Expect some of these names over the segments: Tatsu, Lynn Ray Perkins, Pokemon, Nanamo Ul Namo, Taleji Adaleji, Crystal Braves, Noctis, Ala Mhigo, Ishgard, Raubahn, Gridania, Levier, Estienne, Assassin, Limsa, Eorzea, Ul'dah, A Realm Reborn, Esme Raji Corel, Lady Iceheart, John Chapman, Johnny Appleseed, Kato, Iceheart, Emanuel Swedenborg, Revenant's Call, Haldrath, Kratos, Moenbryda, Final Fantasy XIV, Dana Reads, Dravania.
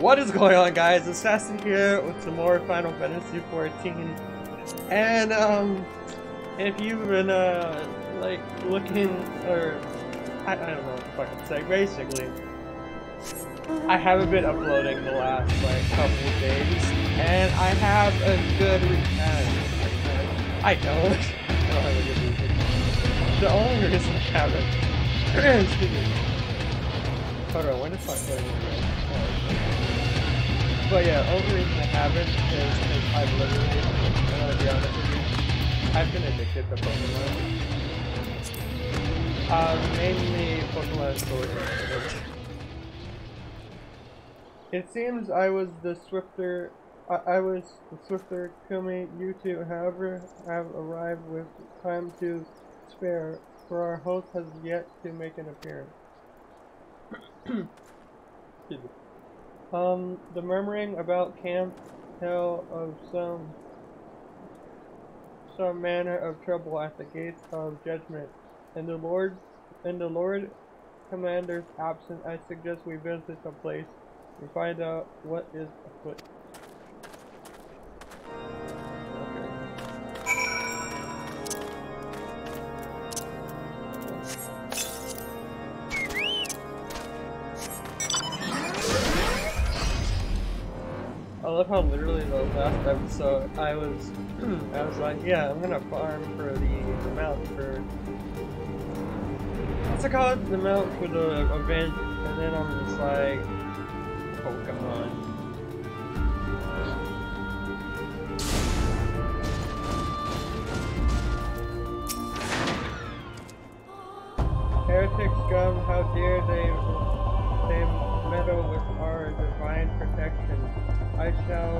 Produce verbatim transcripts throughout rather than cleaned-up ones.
What is going on, guys? Assassin here with some more Final Fantasy fourteen. And um, if you've been uh like looking, or I, I don't know what to fucking say. Basically, I haven't been uploading the last like couple of days, and I have a good weekend. I don't. I don't have a good weekend. The only reason I haven't. Excuse me. Hold on, when the fuck did I do? But yeah, only reason I haven't is because I've literally, I'm gonna be honest with you, I've been addicted to Pokemon. Um, mainly Pokemon Sword and Shield. It seems I was the swifter, I, I was the swifter Kumi, you two, however, have arrived with time to spare, for our host has yet to make an appearance. um, the murmuring about camp tell of some some manner of trouble at the gates of judgment. In the Lord, in the Lord Commander's absence, I suggest we visit the place and find out what is afoot. I love how literally the last episode I was, I was like, yeah, I'm gonna farm for the, the mount for, what's it called? The mount for the event, and then I'm just like, Pokemon. Heretic scum, how dare they, they meddle with our divine protection. I shall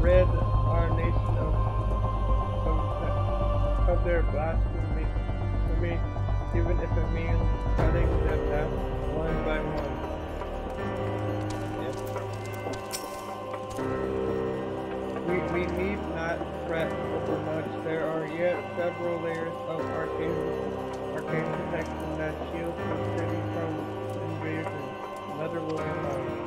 rid our nation of of, of their blasphemy for me, even if it means cutting them down one by one. Yep. We we need not fret over much. There are yet several layers of arcane arcane protection that shields the city from invasion. Another will come.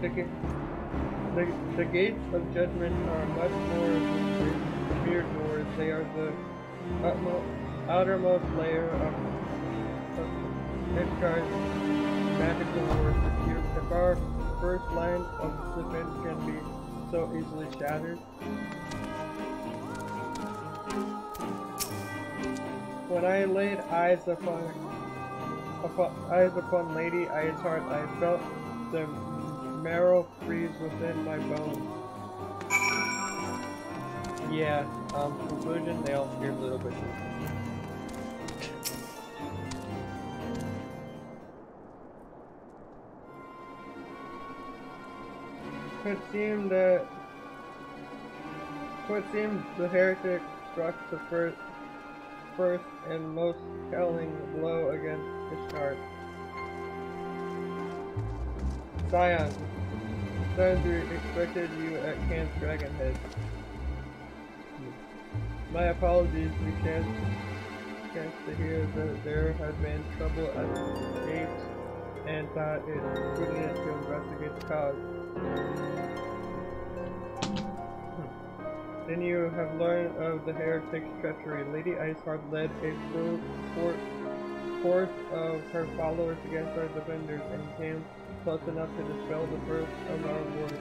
The, ga the, the gates of judgment are much more than mere doors. They are the utmost, outermost layer of, of Ishgar's magical world. If our first line of defense can be so easily shattered. When I laid eyes upon, upon eyes upon Lady Iceheart, I felt the marrow freeze within my bones. Yeah, um, conclusion, they all scared a little bit. It seemed that... It seemed the heretic struck the first, first and most telling blow against his heart. Scion. Sundry expected you at Camp Dragonhead. My apologies, we chance, chance to hear that there has been trouble at the gates and thought it prudent to investigate the cause. Then you have learned of the heretic's treachery. Lady Iceheart led a full force of her followers against our defenders and came close enough to dispel the first of our wars.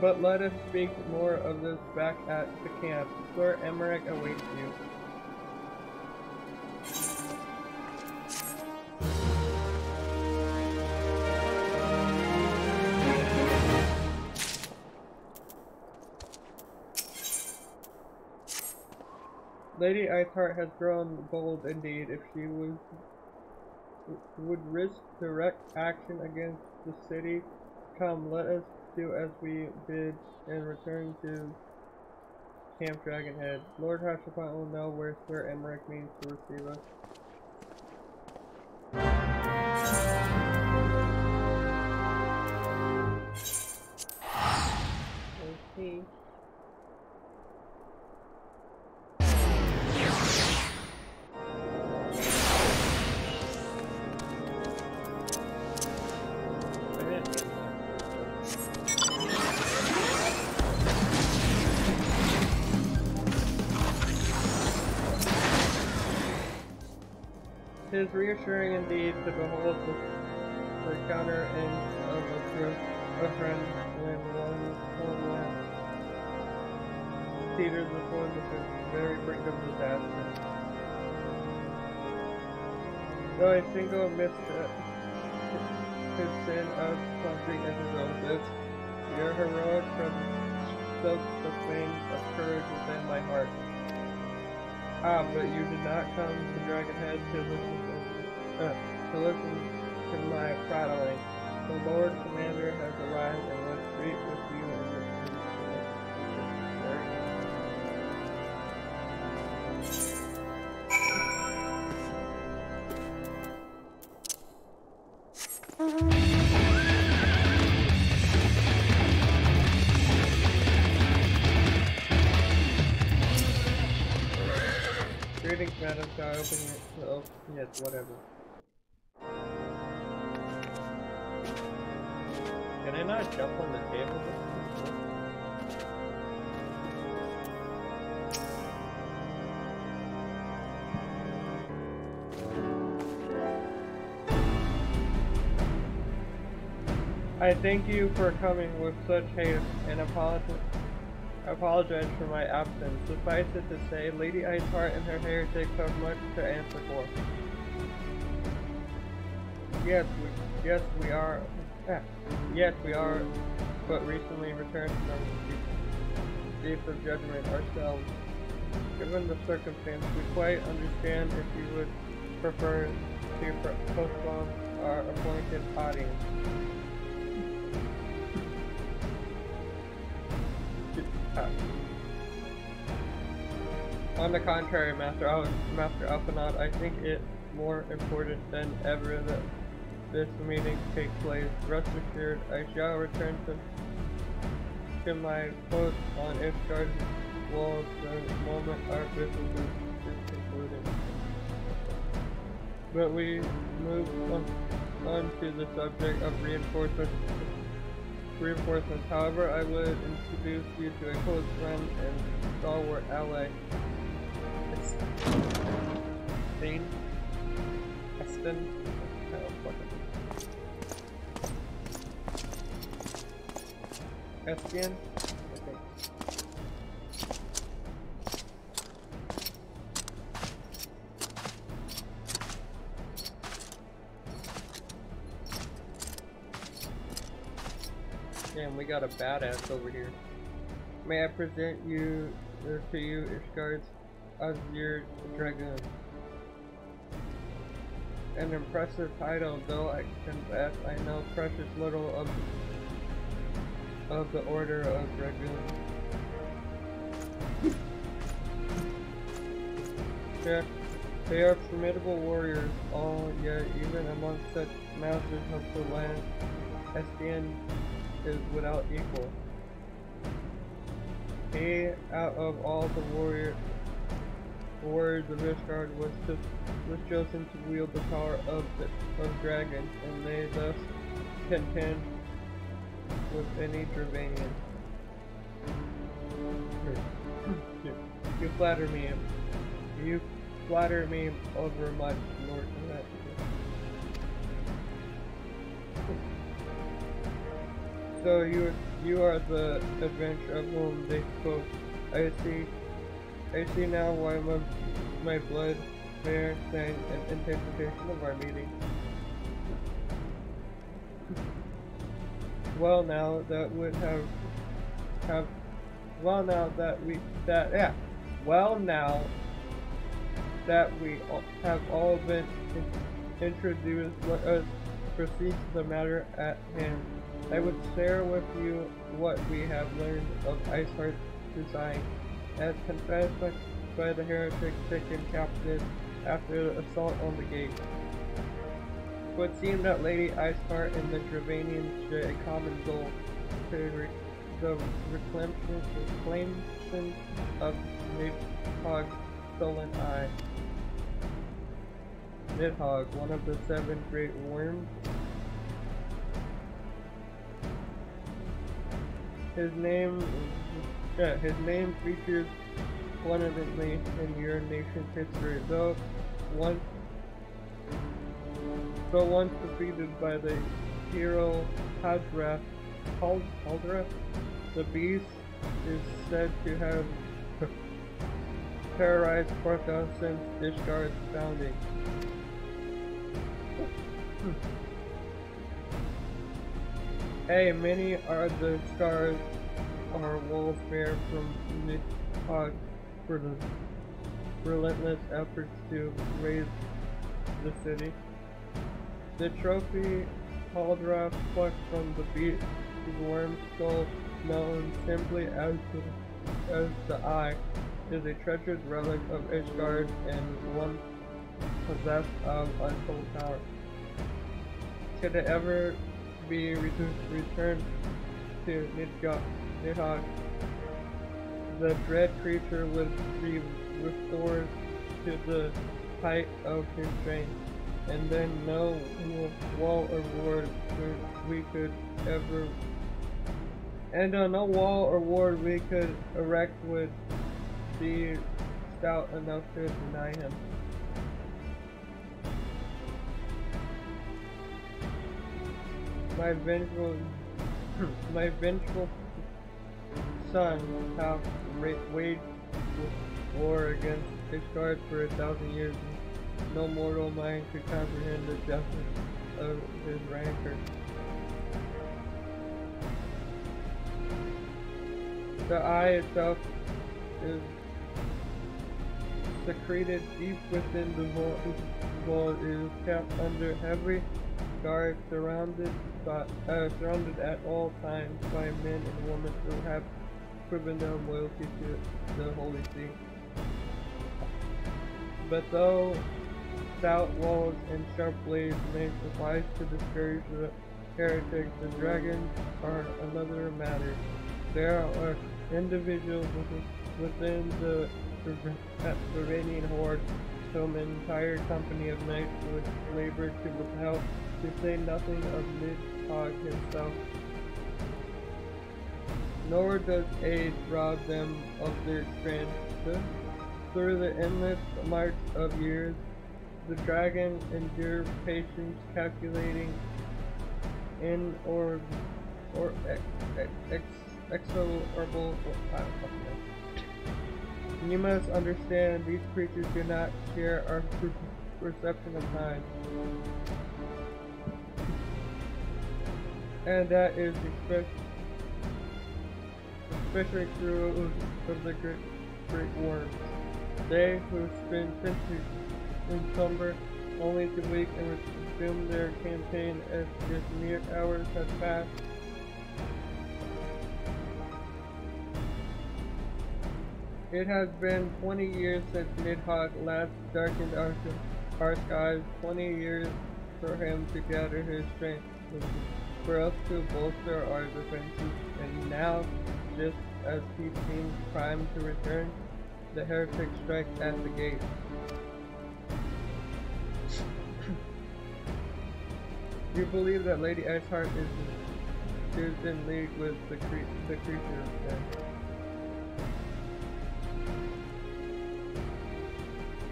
But let us speak more of this back at the camp. Sir Aymeric awaits you. Lady Iceheart has grown bold indeed. If she was would risk direct action against the city, come, let us do as we bid and return to Camp Dragonhead. Lord Hashapon will know where Sir Aymeric means to receive us. Let's see. It is reassuring indeed to behold the encounter of a true friend when one homeland teeters upon the very brink of disaster. Though a single mist could send out something as his own lips, your heroic presence stokes the flames of courage within my heart. Ah, but you did not come to Dragonhead to listen to, uh, to listen to my prattling. The Lord Commander has arrived and would greet with you in this Madam, can I open it? Oh, yes, whatever. Can I not jump on the table? I thank you for coming with such haste and apologize. I apologize for my absence. Suffice it to say, Lady Iceheart and her heretics have much to answer for. Yes, we, yes, we are. Yes, we are. But recently returned from deep, deep of judgment ourselves. Given the circumstance, we quite understand if you would prefer to postpone our appointed audience. Uh, on the contrary, Master Al Master Alphinaud, I think it more important than ever that this meeting take place. Rest assured, I shall return to, to my post on Iceheart's walls the moment our business is concluded. But we move on, on to the subject of reinforcements. Reinforcements. However, I would introduce you to a close friend and stalwart ally. Estienne? Estienne? Oh, Estienne? Okay. Damn, we got a badass over here. May I present you uh, to you, Iceheart's Azure Dragoon? An impressive title, though I confess I know precious little of of the Order of Dragoons. Yeah, they are formidable warriors, all yet even among such masters of the land, Estienne is without equal. He, out of all the warrior, warriors of Iceheart, was to, was chosen to wield the power of the of dragons, and may thus contend with any Dravanian. You flatter me. You flatter me over much, Lord. So you you are the adventurer of whom they spoke. I see, I see now why my, my blood bears sang an anticipation of our meeting. Well, now that would have have. Well, now that we that yeah. Well, now that we all, have all been in, introduced, let us proceed to the matter at hand. I would share with you what we have learned of Iceheart's design. As confessed by, by the heretic taken captive after the assault on the gate. It would seem that Lady Iceheart and the Dravanians share a common goal, to re the reclamation, reclamation of Nidhogg's stolen eye. Nidhogg, one of the seven great worms. His name, yeah, his name features prominently in your nation's history, though once the one defeated by the hero Haldrath, Haldrath, the beast, is said to have terrorized Coerthas since Ishgar's founding. Hey, many are the scars our wolves bear from Nidhogg for the relentless efforts to raise the city. The trophy Haldrath plucked from the beast's worm skull, known simply as the, as the Eye, is a treasured relic of Ishgard and one possessed of untold power. Could it ever be re returned to Nidhogg? The dread creature would be restored to the height of his strength, and then no wall or ward we could ever, and uh, no wall or ward we could erect would be stout enough to deny him. My vengeful, my vengeful son hath waged war against Ishgard for a thousand years. No mortal mind could comprehend the justice of his rancor. The Eye itself is secreted deep within the vault. Vault is kept under heavy guard, surrounded by, uh, surrounded at all times by men and women who have proven their loyalty to the Holy See. But though stout walls and sharp blades may suffice to discourage the heretics, the dragons are another matter. There are individuals within the Dravanian horde, some entire company of knights which labored to repel, to say nothing of Nidhogg himself. Nor does age rob them of their strength. Through the endless march of years, the dragon endures patience, calculating in or or ex ex exorable. You must understand, these creatures do not share our perception of time, and that is expressed especially through of the great great worms. They who spend centuries in slumber only to wake and resume their campaign as just mere hours have passed. It has been twenty years since Nidhogg last darkened our, our skies, twenty years for him to gather his strength, for us to bolster our defenses, and now, just as he seems primed to return, the heretic strikes at the gate. You believe that Lady Iceheart is, is in league with the, cre the creature of death.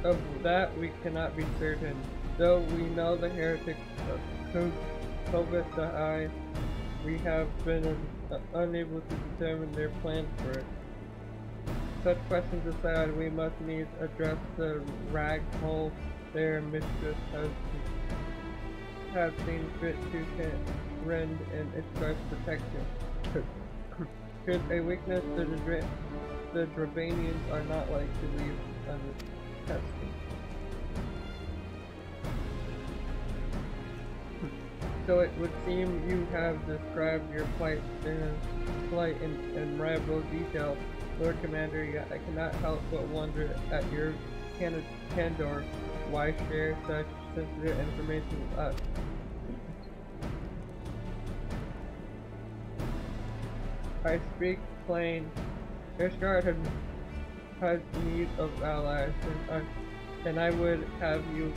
Of that we cannot be certain, though we know the heretic covets the Eye. We have been un uh, unable to determine their plans for it. Such questions aside, we must needs address the rag hole their mistress has have seen fit to rend and Ishgar's protection. Here's a weakness the, Dra the Dravanians are not like to leave under. So it would seem you have described your plight in, plight in, in rival detail, Lord Commander, yet I cannot help but wonder at your candor. Why share such sensitive information with us? I speak plain. Ishgard had has need of allies, and I, and I would have you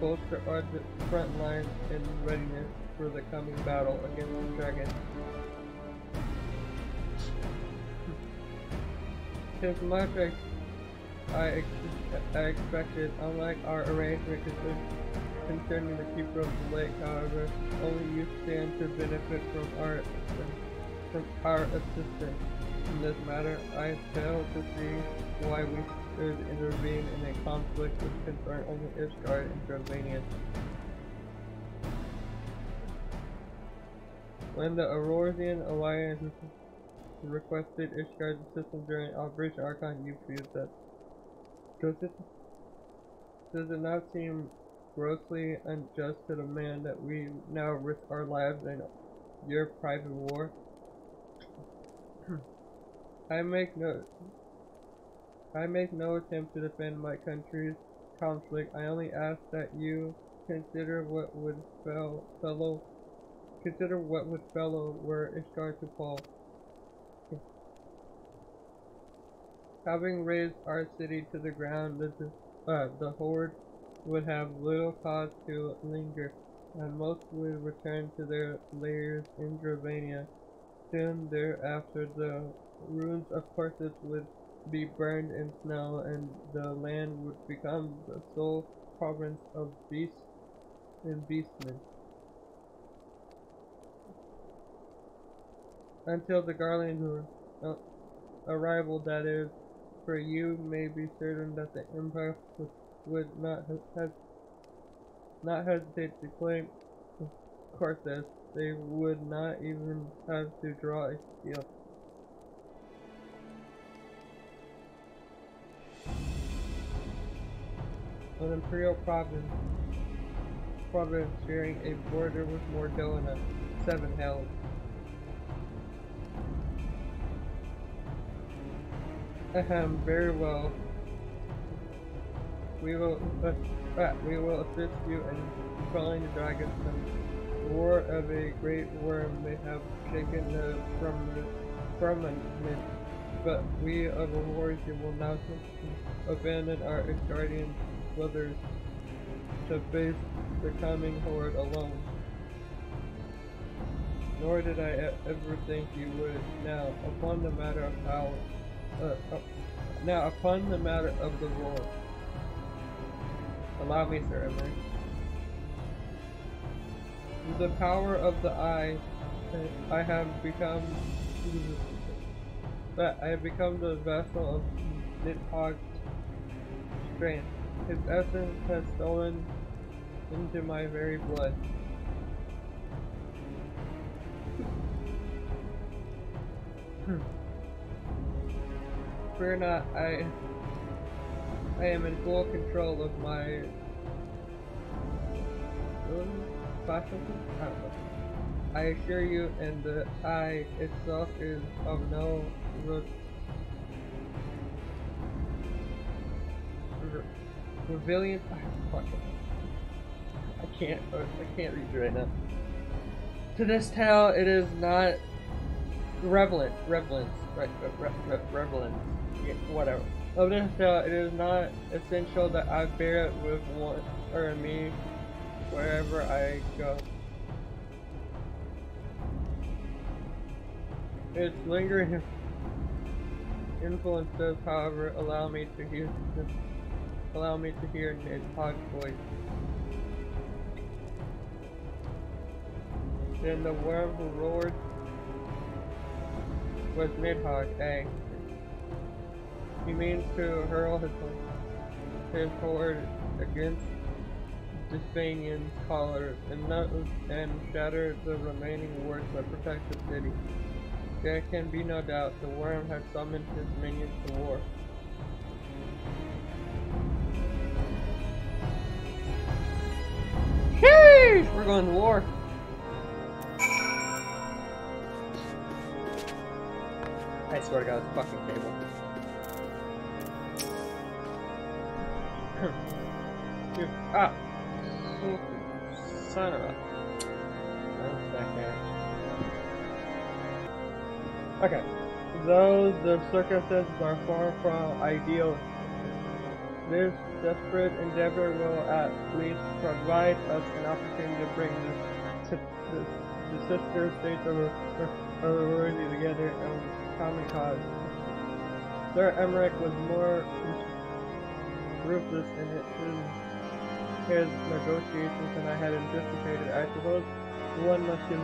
bolster our front lines in readiness for the coming battle against the dragon. Tis much I, I, ex I expected, unlike our arrangement, concerning the keeper of the lake, however, only you stand to benefit from our from our assistance. In this matter, I fail to see why we should intervene in a conflict which concerns only Ishgard and Dravania. When the Eorzean Alliance requested Ishgard's assistance during Operation Archon, you refused that. Does it, does it not seem grossly unjust to the man that we now risk our lives in your private war? I make no I make no attempt to defend my country's conflict. I only ask that you consider what would fel fellow consider what would fellow were Ishgard to fall. Having razed our city to the ground, this is, uh, the horde would have little cause to linger, and most would return to their lairs in Dravania. Soon thereafter, the ruins of Coerthas would be burned in snow, and the land would become the sole province of beasts and beastmen. Until the Garland uh, arrival, that is, for you may be certain that the Empire would would not has not hesitate to claim Coerthas. They would not even have to draw a steel. An imperial province, province sharing a border with Mordona, seven hells. Ahem, very well. We will, uh, uh, we will assist you in quelling the dragons. The roar of a great worm may have shaken the firmament, but we of a warrior will now abandon our guardian brothers to face the coming horde alone. Nor did I e ever think you would. Now, upon the matter of how, uh, uh, now upon the matter of the roar. Allow me, Sir Emery. With the power of the eye, I have become that I have become the vessel of Nidhogg's strength. His essence has stolen into my very blood. Fear not, I I am in full control of my I assure you, and the eye itself is of no re re revilliant. I can't. I can't read right now. To this tale, it is not relevant. Relevant. Right. Relevant. Yeah, whatever. Of this tale, it is not essential that I bear it with one or me wherever I go. Its lingering influence does, however, allow me to hear allow me to hear Nidhogg's voice. Then the worm who roared was Nidhogg, eh? He means to hurl his, his horde against Dravanian's collar and, and shatter the remaining wards that protect the city. There can be no doubt the worm has summoned his minions to war. Sheesh! We're going to war! I swear to God, it's a fucking table. Ah! Son of a... That's back there. Okay. Though the circumstances are far from ideal, this desperate endeavor will at least provide us an opportunity to bring the, the, the sister states of the worthy together in common cause. Sir Aymeric was more ruthless in his prepared negotiations than I had anticipated. I suppose one must give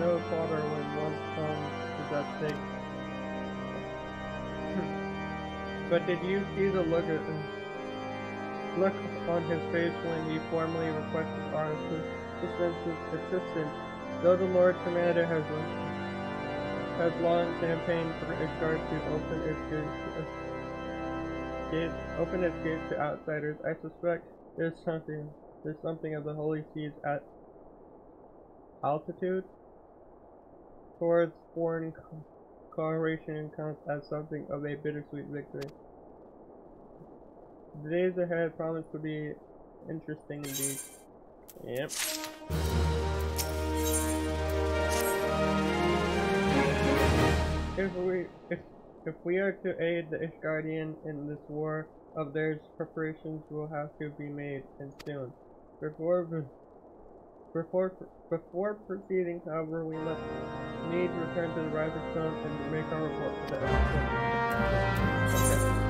no quarter when one comes to that thing. But did you see the look at him? Look on his face when he formally requested our assistance, though the Lord Commander has has long campaigned for Iceheart to open its gates, uh, gates open its gates to outsiders. I suspect there's something there's something of the Holy See's at altitude towards foreign co cooperation counts as something of a bittersweet victory. The days ahead promise to be interesting indeed. Yep. If we if if we are to aid the Ishgardian in this war of theirs, preparations will have to be made, and soon. Before before before proceeding, however, we must need to return to the Rising Stone and make our report to the Earth. Okay.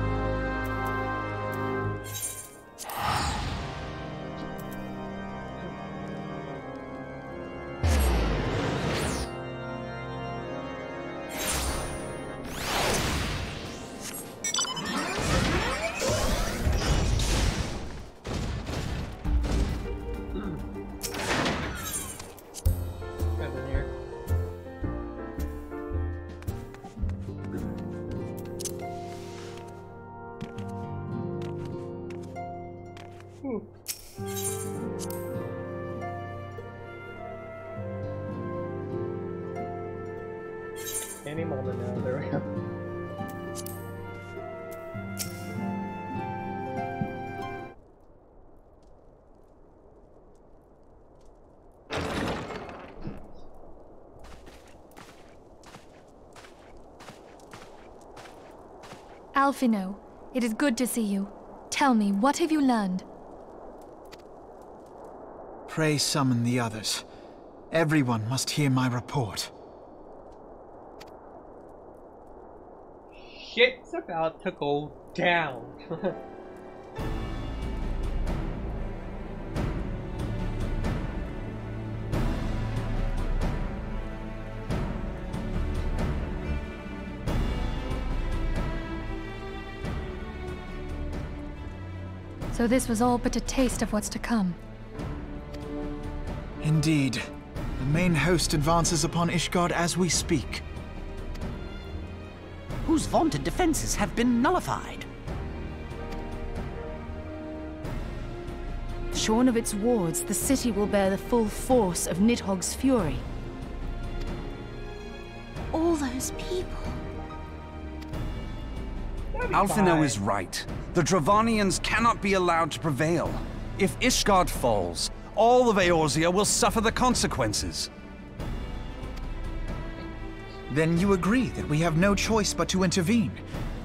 Alphinaud, it is good to see you. Tell me, what have you learned? Pray summon the others. Everyone must hear my report. Shit's about to go down. So this was all but a taste of what's to come. Indeed. The main host advances upon Ishgard as we speak. Whose vaunted defenses have been nullified. Shorn of its wards, the city will bear the full force of Nidhogg's fury. All those people... Alphinaud is right. The Dravanians cannot be allowed to prevail. If Ishgard falls, all of Eorzea will suffer the consequences. Then you agree that we have no choice but to intervene.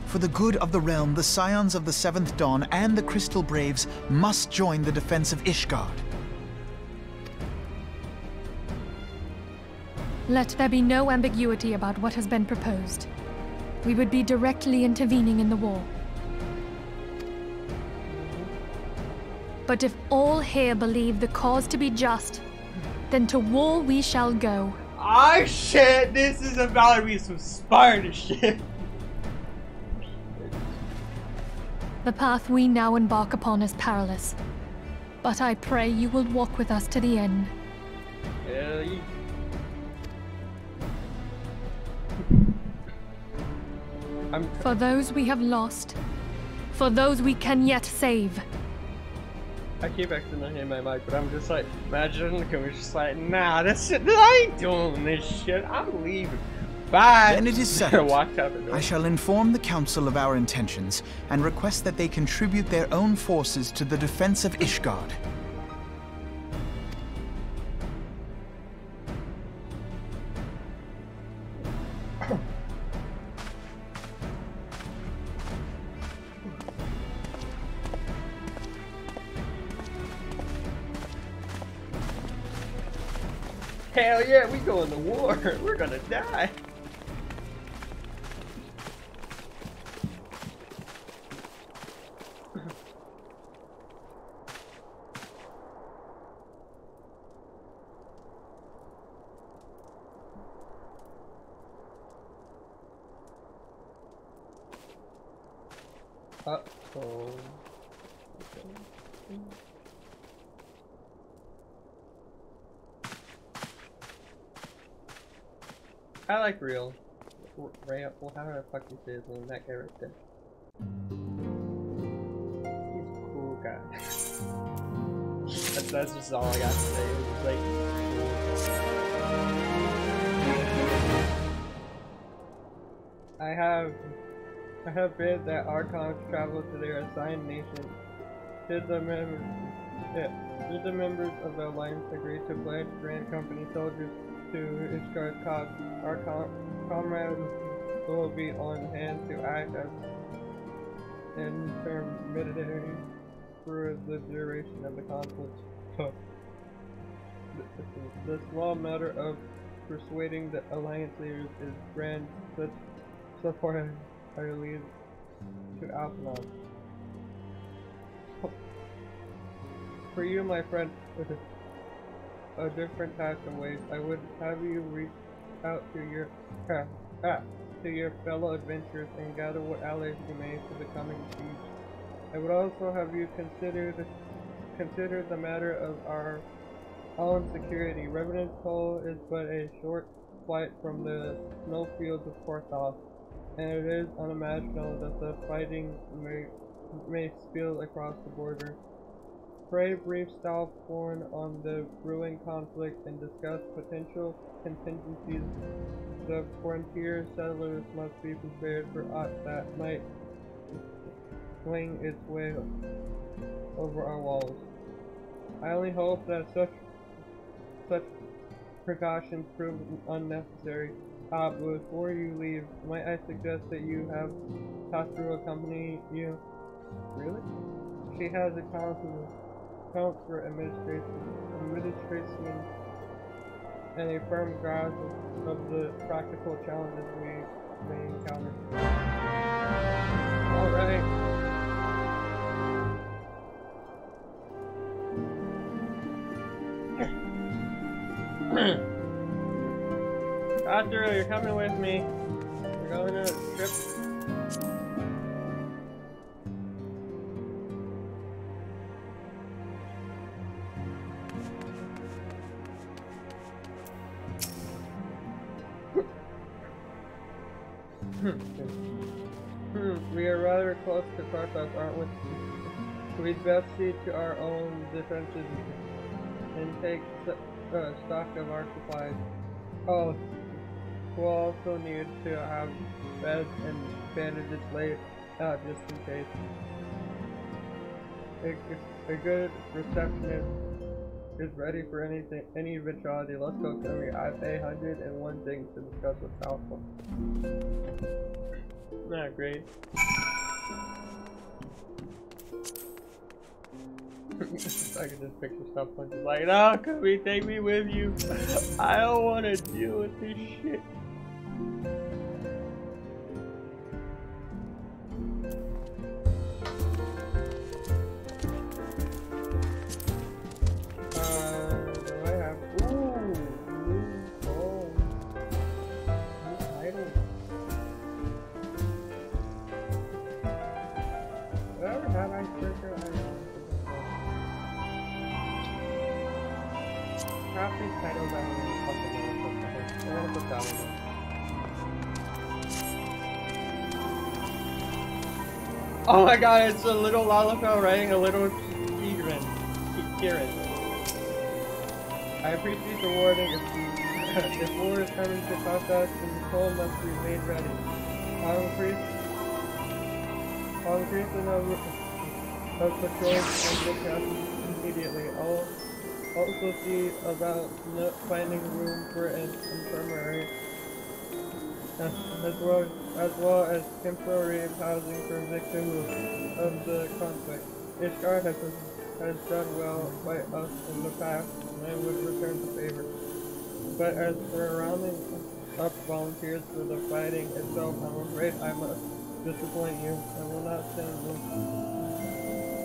For the good of the realm, the Scions of the Seventh Dawn and the Crystal Braves must join the defense of Ishgard. Let there be no ambiguity about what has been proposed. We would be directly intervening in the war. But if all here believe the cause to be just, then to war we shall go. Ah, shit! This is about to be some Spartan shit! The path we now embark upon is perilous. But I pray you will walk with us to the end. Hell yeah. I'm... For those we have lost, for those we can yet save. I keep accidentally hitting my mic, but I'm just like, imagine, can we just like, nah, that's it, I ain't doing this shit, I'm leaving. Bye! Then it is settled. I shall inform the Council of our intentions, and request that they contribute their own forces to the defense of Ishgard. Hell yeah, we going to war. We're gonna die. up for... I like real. Real, well, how do I fuck this is on that character? He's a cool guy. that's, that's just all I got to say. It was like, cool. I have. I have read that Archons travel to their assigned nation. Should the members, yeah, should the members of the alliance agree to pledge Grand Company soldiers to Ishgar's cause, our com comrades will be on hand to act as intermediaries through the duration of the conflict. The small matter of persuading the alliance leaders is grand such support our lead to Alphinaud. For you, my friend, of different types of ways, I would have you reach out to your ah, ah, to your fellow adventurers and gather what allies you may for the coming siege. I would also have you consider the consider the matter of our own security. Revenant's Call is but a short flight from the snowfields of Coerthas, and it is unimaginable that the fighting may may spill across the border. Pray brief style born on the brewing conflict and discuss potential contingencies. The frontier settlers must be prepared for aught that might fling its way over our walls. I only hope that such such precautions prove unnecessary. Ah, but before you leave, might I suggest that you have Tatsu accompany you? Really? She has a council. Accounts for administration, administration, and a firm grasp of the practical challenges we may encounter. All right. Astro, you're coming with me. We're going on a trip. Hmm, we are rather close to Coerthas, aren't we? We'd best see to our own defenses and take uh, stock of our supplies. Oh, we'll also need to have beds and bandages laid out uh, just in case. A, a good receptionist is ready for anything, any eventuality. Let's go, Kerry. I have a hundred and one things to discuss with Alpha. Not great. I can just picture someone just like, "Oh, Kerry, take me with you. I don't want to deal with this shit." Oh my god, it's a little Lalaco riding a little Kieran. Kieran. I appreciate the warning. If war is coming to Coerthas, then the soul must be made ready. I'll increase, I'll increase the number of patrols and lookouts immediately. I'll also see about not finding room for an infirmary, as, as well. as well as temporary housing for victims of the conflict. Ishgar has, has done well by us in the past, and I would return the favor. But as for rounding up volunteers for the fighting itself, I'm afraid I must disappoint you. I will not send,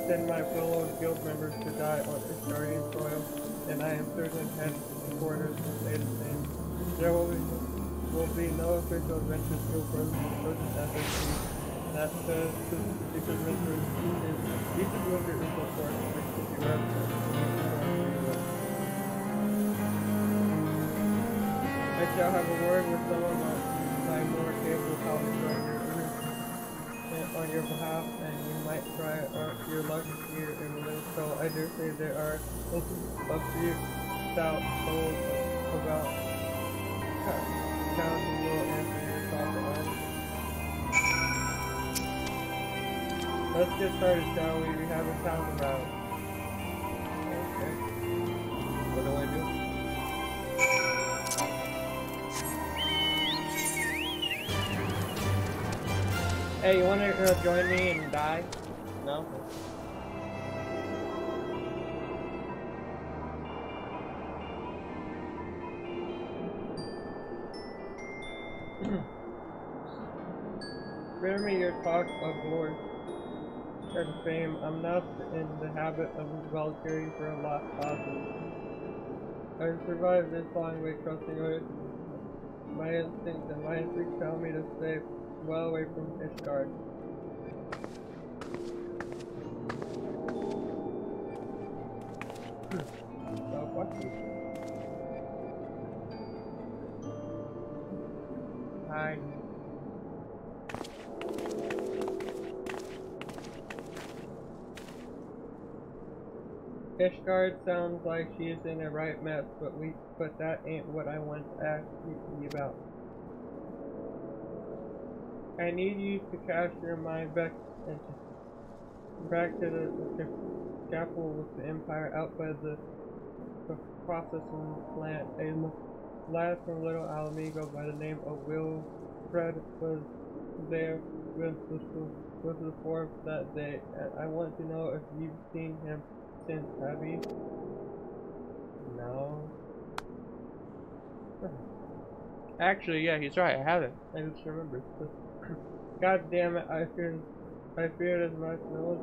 send my fellow guild members to die on Ishgarian soil, and I am certain head supporters will say the same. There will be Will be no official adventure group for the present efforts That's the little river. Little river is the forest which is Europe. I shall have a word with someone on my more capable colleagues on your on your behalf, and you might try your luck here in Limsa. I dare say there are a few stout souls about towns who will answer your thoughts. Let's get started, shall we? We haven't talked about it. Okay. What do I do? Hey, you wanna uh, join me and die? No? Spare me your talk of war. And fame, I'm not in the habit of volunteering for a lost causes. I survived this long way trusting it. My instinct and my instinct tell me to stay well away from Iceheart. Hi. Iceheart sounds like she is in a right mess, but we but that ain't what I want to ask you about. I need you to cast your mind back and back to the, the capital with the Empire out by the, the processing plant. A lad from Little Ala Mhigo by the name of Wilfred was there with the with the force that day, and I want to know if you've seen him. Since Abby? No. Actually, yeah, he's right. I haven't. I just remember. God damn it! I feared, I feared as much. No one's,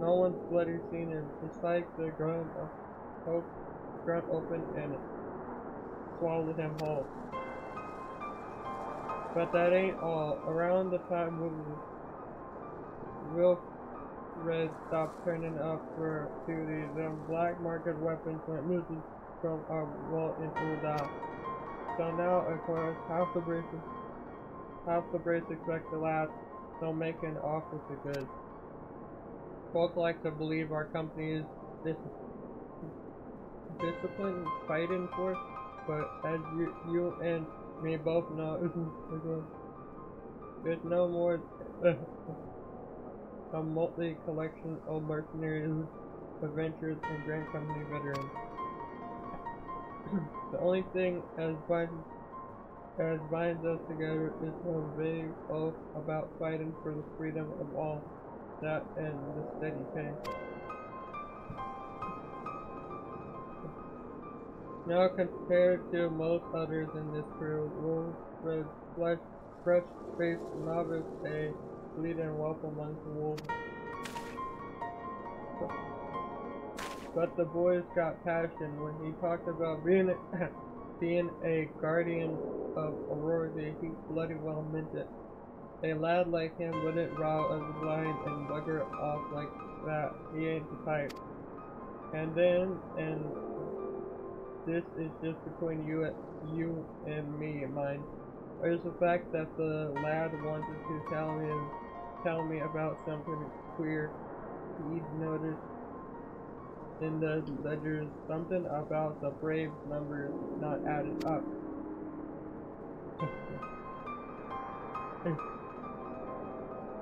no one's bloody seen him. It's like the grunt, hope, grunt opened and swallowed him whole. But that ain't all. Around the time we will. Red stopped turning up for duty. The black market weapons went missing from our vault in Ul'dah. So now, of course, half the Braves, half the Braves expect the last. They'll make an offer to goods. Folk like to believe our company is dis disciplined fighting for, but as you, you and me both know, there's no more. A multi collection of mercenaries, adventurers, and Grand Company veterans. The only thing as binds, as binds us together is some vague oath about fighting for the freedom of all, that and the steady pay. Now, compared to most others in this crew, Wolfred, flesh, fresh-faced novice, a lead and walk amongst the wolves. But the boys got passion when he talked about being a, being a guardian of Eorzea. He bloody well meant it. A lad like him wouldn't row as a blind and bugger off like that. He ain't the type. And then, and this is just between you and, you and me, mind. There's the fact that the lad wanted to tell me. Tell me about something queer. He'd noticed in the ledgers something about the Braves numbers not added up.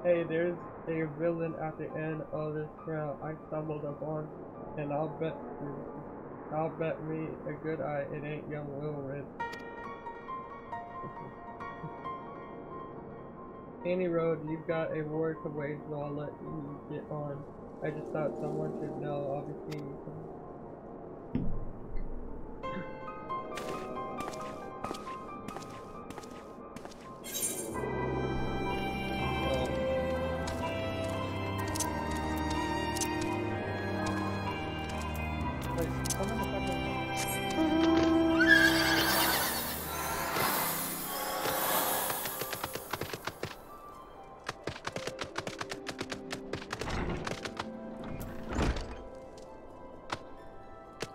Hey, there's a villain at the end of this round I stumbled upon, and I'll bet, I'll bet me a good eye it ain't young Wilfred. Any road, you've got a war to wage, so I'll let you get on. I just thought someone should know. I'll be seeing you soon.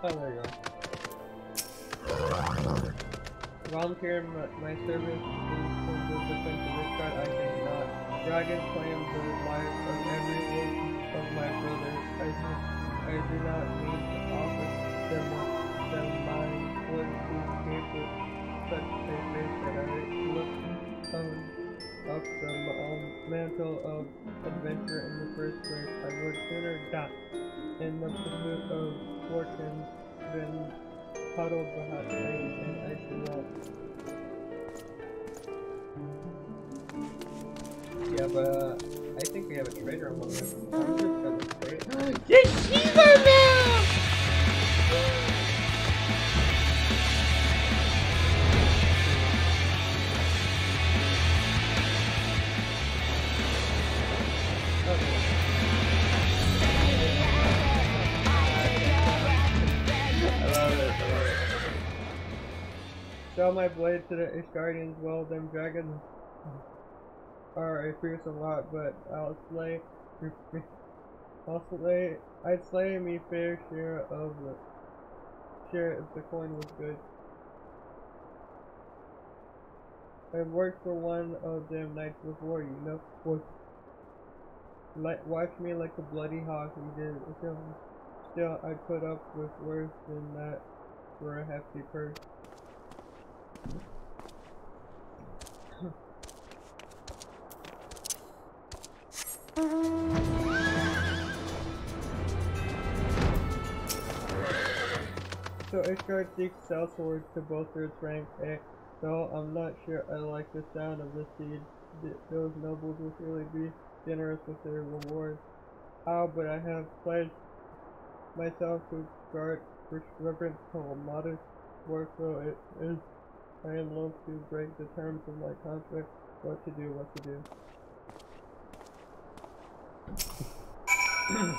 Oh, there you go. Volunteer my service is for the defense of this card. I cannot. Dragon claims the life of every one of my brothers. I do, I do not need to offer them, them my would to escape with such statements that I look um, up the um, mantle of adventure in the first place. I would sooner die in the pursuit of fortune than huddled behind things, and I do not. Yeah, but uh, I think we have a traitor on one of them. I'm just gonna trade. Yes, she's our man! Okay. I love it, I love it. Sell my blade to the Ishgardians, well, them dragons are a fearsome lot, but I'll slay, I'll slay, I'd slay me fair share of the share if the coin was good. I've worked for one of them nights before, you know. What? Like, watch me like a bloody hawk, you did. Still, still, I put up with worse than that for a hefty purse. So Iceheart seeks sellswords to bolster its rank, eh? Though I'm not sure I like the sound of this deed. Those nobles will surely be generous with their rewards. How, oh, but I have pledged myself to guard reverence to a modest workflow. It is I am loath to break the terms of my contract. What to do, what to do. Yeah.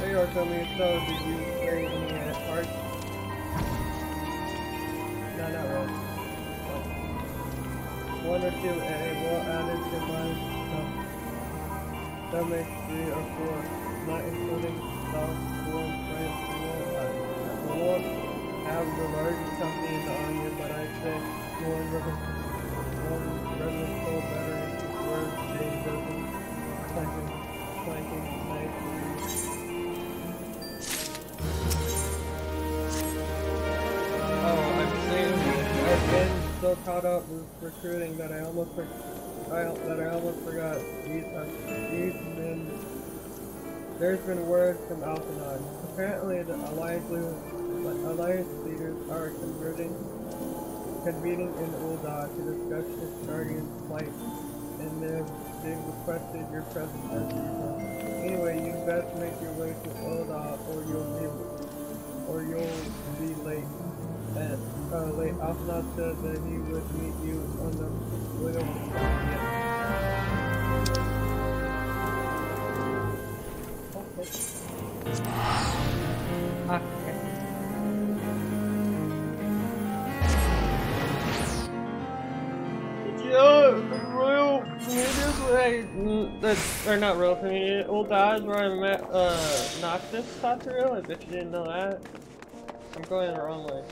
They are coming, so did you carry me at heart? No, not wrong. No. One or two, and a well added to my stomach, three or four. Not including South Forum, France, and the Lord have the largest company in the army, but I say more in Revenant's Call veterans were being dozen planking, planking knights. Oh, I've seen, I've been so caught up with recruiting that I almost, I, that I almost forgot these, uh, these men. There's been word from Alphinaud. Apparently, the alliance, alliance leaders are converting, convening in Ul'dah to discuss the Guardian's plight, and they've, they've requested your presence as usual. Anyway, you best make your way to Ul'dah, or you'll be, or you'll be late. At uh, late, Alphinaud said that he would meet you on the little. Okay. Yo, the royal community, that's, or not royal community, Ul'dah is where I met, uh, Noctis Totoro. I bet you didn't know that. I'm going the wrong way.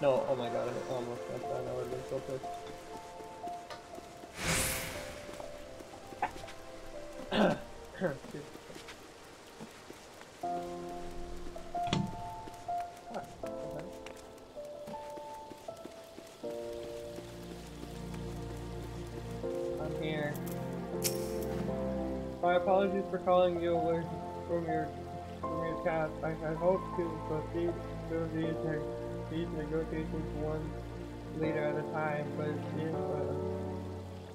No, oh my god, I almost got that, I would've been so pissed. Ah, okay. I'm here. My apologies for calling you away from your, from your task. I had hoped to proceed through these things. These negotiations one leader at a time, but if,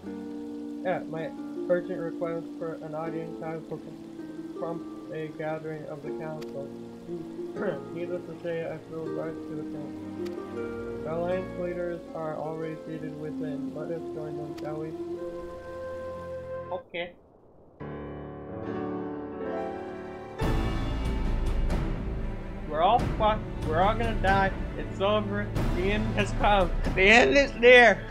uh, yeah, my urgent request for an audience has prompted a gathering of the council. Needless to say, I feel rushed to attempt. The Alliance leaders are already seated within. Let us join them, shall we? Okay. We're all fucked. We're all gonna die. It's over. The end has come. The end is near.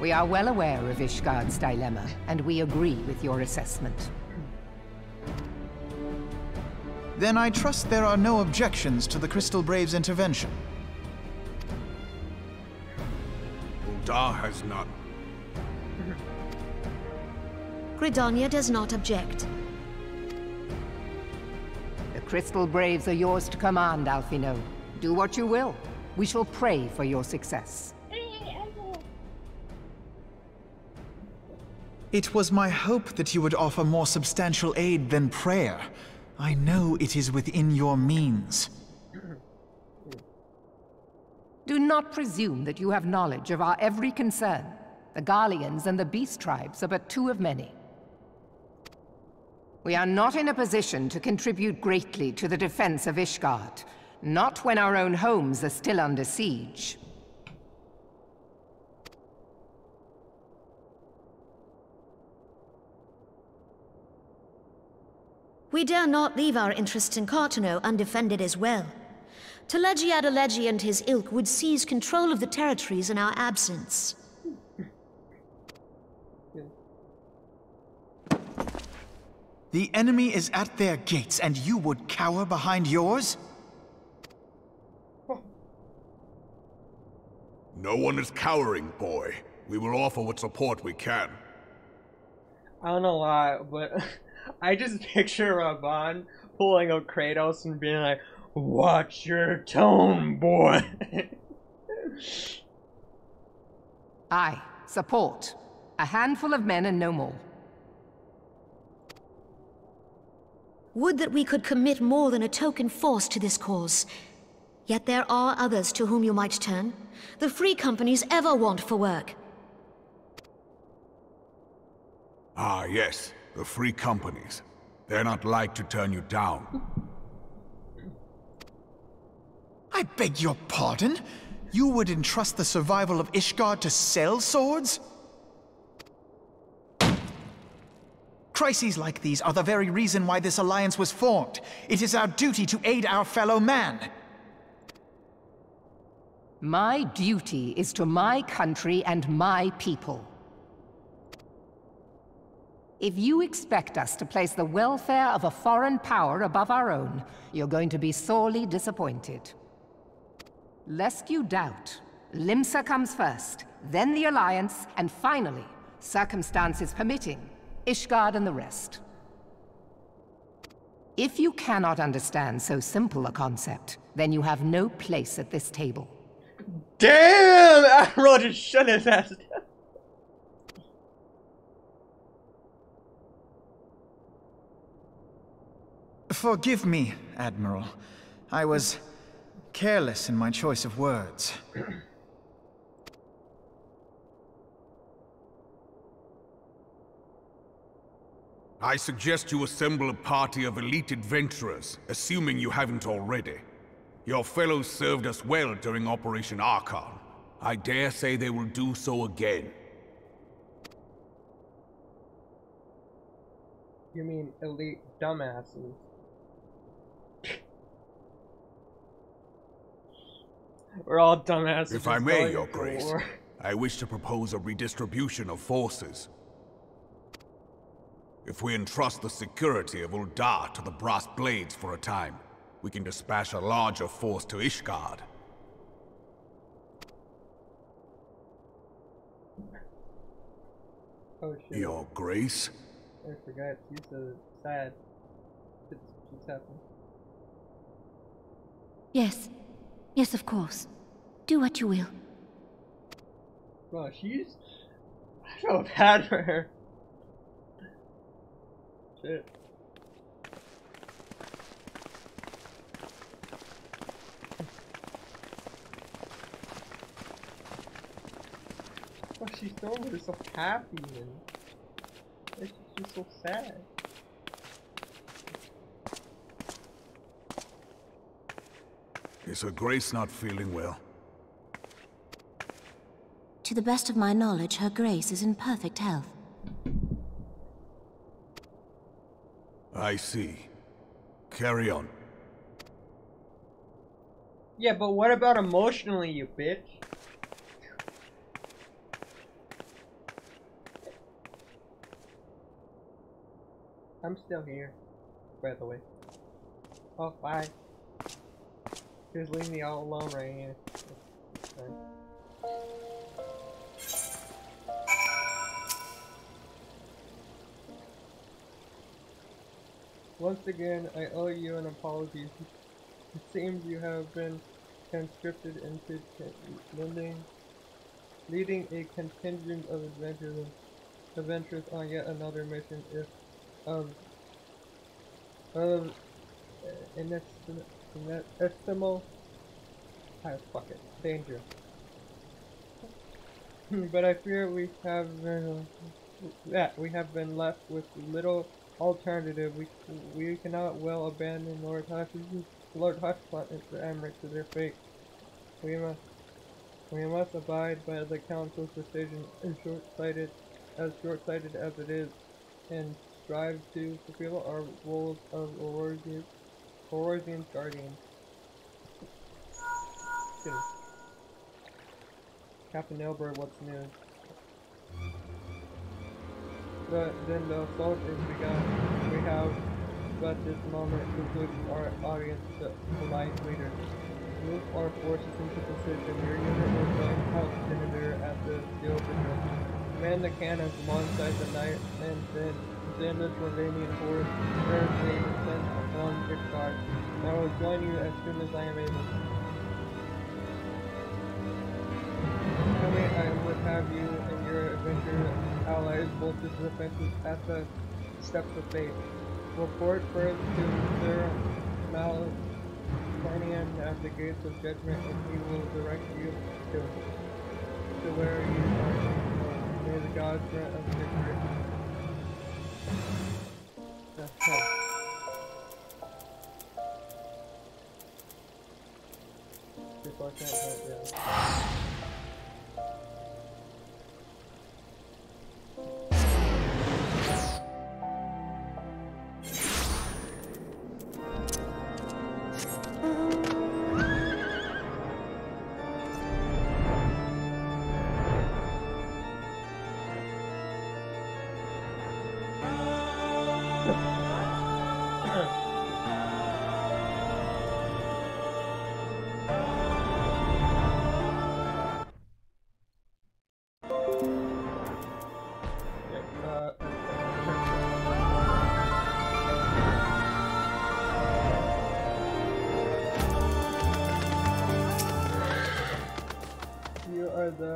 We are well aware of Ishgard's dilemma, and we agree with your assessment. Then I trust there are no objections to the Crystal Braves' intervention. Ul'dah has not. Gridania does not object. The Crystal Braves are yours to command, Alphinaud. Do what you will. We shall pray for your success. It was my hope that you would offer more substantial aid than prayer. I know it is within your means. Do not presume that you have knowledge of our every concern. The Garleans and the Beast Tribes are but two of many. We are not in a position to contribute greatly to the defense of Ishgard. Not when our own homes are still under siege. We dare not leave our interests in Cartano undefended as well. Taleji Adaleji and his ilk would seize control of the territories in our absence. The enemy is at their gates, and you would cower behind yours? No one is cowering, boy. We will offer what support we can. I don't know why, but... I just picture Raubahn pulling out Kratos and being like, "Watch your tone, boy." Aye, support. A handful of men and no more. Would that we could commit more than a token force to this cause. Yet there are others to whom you might turn. The free companies ever want for work. Ah, yes. The free companies. They're not like to turn you down. I beg your pardon? You would entrust the survival of Ishgard to sell swords? Crises like these are the very reason why this alliance was formed. It is our duty to aid our fellow man. My duty is to my country and my people. If you expect us to place the welfare of a foreign power above our own, you're going to be sorely disappointed. Lest you doubt, Limsa comes first, then the Alliance, and finally, circumstances permitting, Ishgard and the rest. If you cannot understand so simple a concept, then you have no place at this table. Damn! I wrote a shut his ass. Forgive me, Admiral. I was careless in my choice of words. I suggest you assemble a party of elite adventurers, assuming you haven't already. Your fellows served us well during Operation Archon. I dare say they will do so again. You mean elite dumbasses? We're all dumbasses. If I may, Your Grace, I wish to propose a redistribution of forces. If we entrust the security of Ul'dah to the Brass Blades for a time, we can dispatch a larger force to Ishgard. Oh, shit. Your Grace? I forgot. She's so sad. It's, it's happened. Yes. Yes, of course. Do what you will. Well, she's... I feel bad for her. Shit. Oh, she's so, so happy. And... be so sad? Is Her Grace not feeling well? To the best of my knowledge, Her Grace is in perfect health. I see. Carry on. Yeah, but what about emotionally, you bitch? I'm still here, by the way. Oh, bye. Just leave me all alone right here. Once again, I owe you an apology. It seems you have been conscripted into lending, leading a contingent of adventurers, adventurers on yet another mission. If of of inestimable ah, fuck it, danger. But I fear we have uh, that we have been left with little alternative. We we cannot well abandon Lord Hush's Lord Hushplant and the Aymeric to their fate. We must we must abide by the council's decision, as short-sighted as short-sighted as it is, and strive to fulfill our roles of Eorzea's guardian. Good. Captain Elbert, what's new? But then the assault is begun. We have but this moment to push our audience to polite leader. Move our forces into position. Your unit will join House Senator at the field patrol. Man the cannons alongside the knight and then then the Dravanian force turns me and sends along the guard. I will join you as soon as I am able. Tell me I would have you and your adventure allies bolted to the fences at the steps of fate. Report first to Sir Malfanian at the gates of judgment, and he will direct you to, to where you are. May the gods grant us victory. Okay.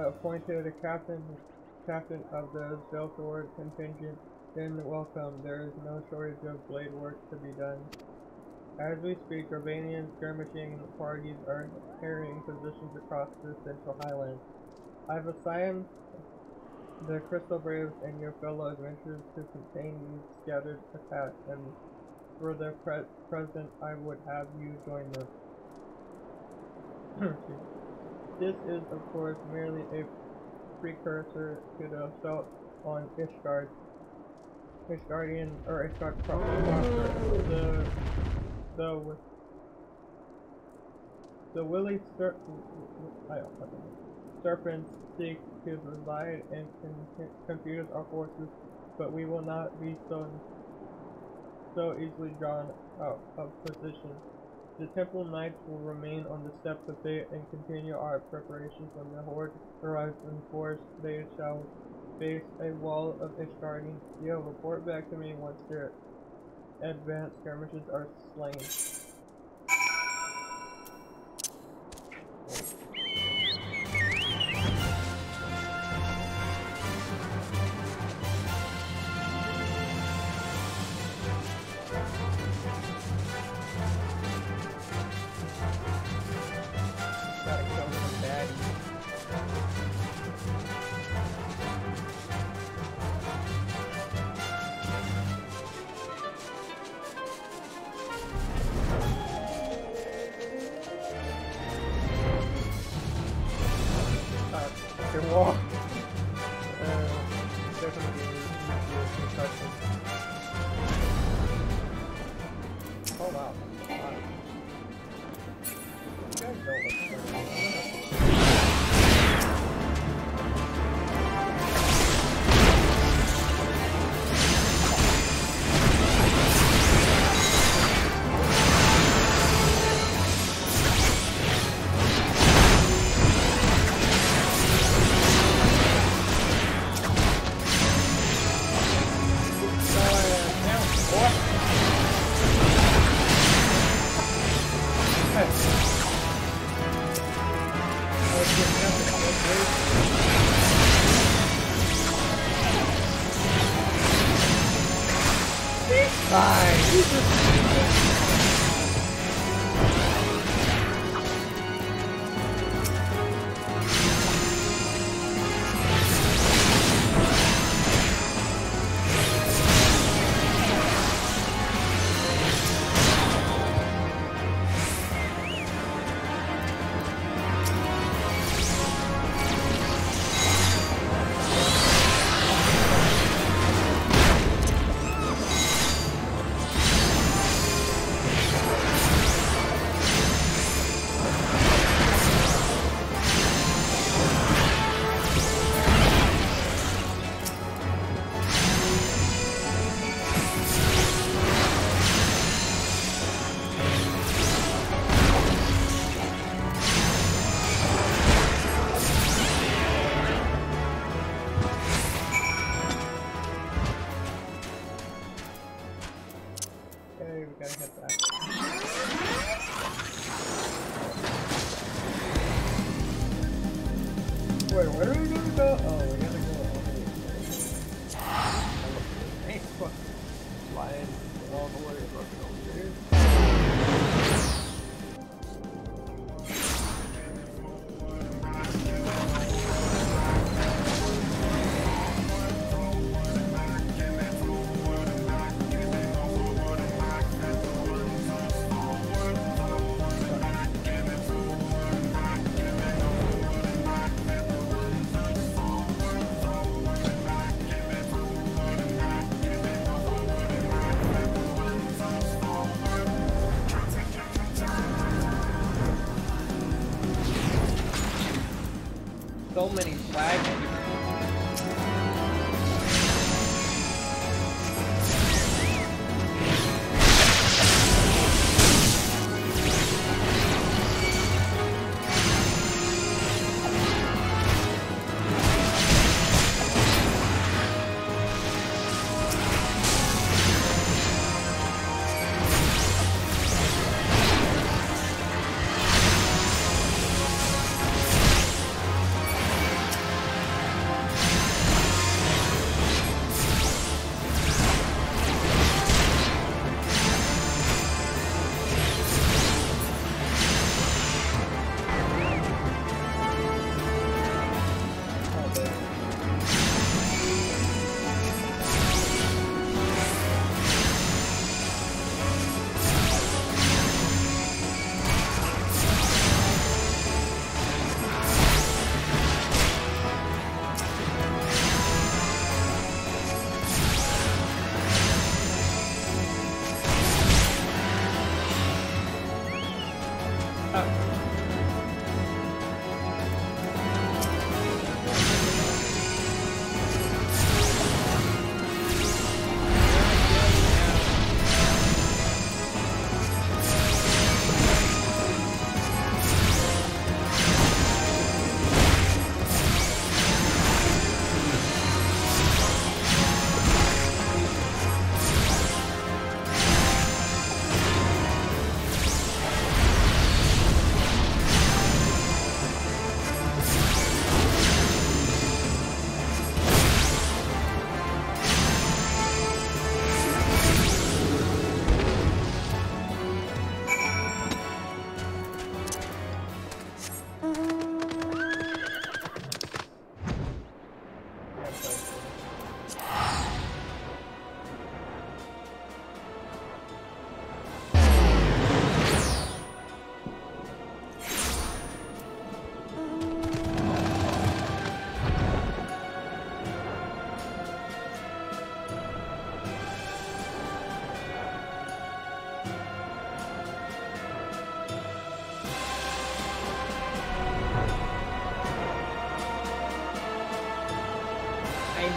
Appointed a captain, captain of the Stealthward contingent, then welcome. There is no shortage of blade work to be done. As we speak, Dravanian skirmishing parties are carrying positions across the Central Highlands. I've assigned the Crystal Braves and your fellow adventurers to contain these scattered attacks, and for the pre present, I would have you join them. This is, of course, merely a precursor to the assault on Iceheart, Iceheartian, or Iceheart proper. The the the willing ser serpents seek to divide and con confuse our forces, but we will not be so so easily drawn out of position. The Temple Knights will remain on the steps of fate and continue our preparations. When the Horde arrives in force, they shall face a wall of Iceheartians. You'll report back to me once their advanced skirmishes are slain. So many flags.